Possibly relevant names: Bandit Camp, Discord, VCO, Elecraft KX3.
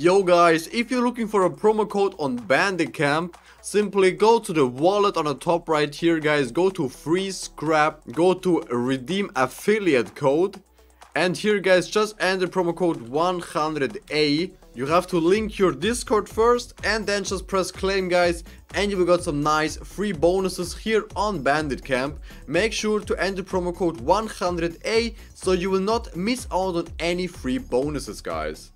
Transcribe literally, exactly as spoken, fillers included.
Yo guys, if you're looking for a promo code on Bandit Camp, simply go to the wallet on the top right here guys, go to free scrap, go to redeem affiliate code, and here guys just enter promo code one hundred A. You have to link your Discord first and then just press claim guys, and you will get some nice free bonuses here on Bandit Camp. Make sure to enter promo code one hundred A so you will not miss out on any free bonuses guys.